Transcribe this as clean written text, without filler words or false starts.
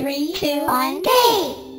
3, 2, 1, go!